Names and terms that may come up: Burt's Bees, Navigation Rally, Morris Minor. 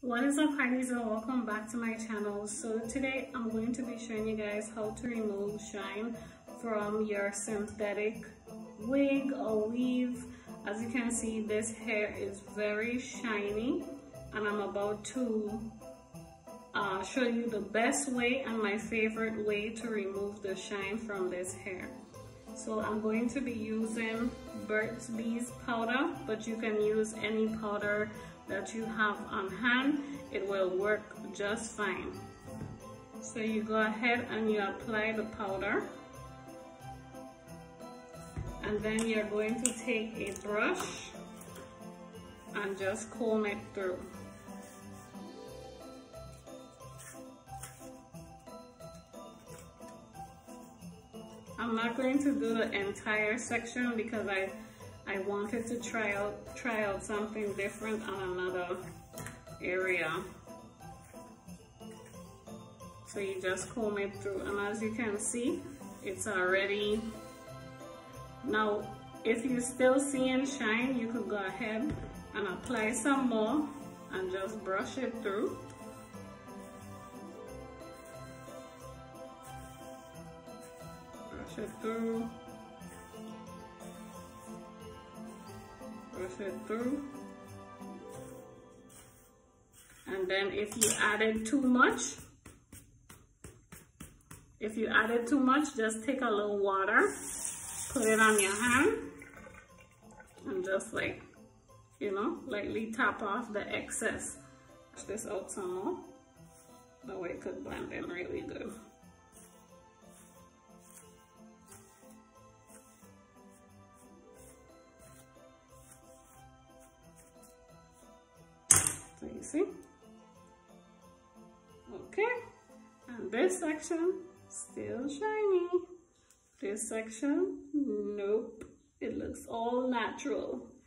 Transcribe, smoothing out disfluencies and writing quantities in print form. What is up, Pisces, and welcome back to my channel. So today I'm going to be showing you guys how to remove shine from your synthetic wig or weave. As you can see, this hair is very shiny and I'm about to show you the best way and my favorite way to remove the shine from this hair. So I'm going to be using Burt's Bees powder, but you can use any powder that you have on hand. It will work just fine. So you go ahead and you apply the powder, and then you're going to take a brush and just comb it through. I'm not going to do the entire section because I wanted to try out something different on another area. So you just comb it through, and as you can see, it's already. Now, if you're still seeing shine, you could go ahead and apply some more and just brush it through. Brush it through. Brush it through, and then if you added too much, just take a little water, put it on your hand, and just lightly tap off the excess. Brush this out some more, that way it could blend in really good. So you see? Okay, and this section, still shiny. This section, nope, it looks all natural.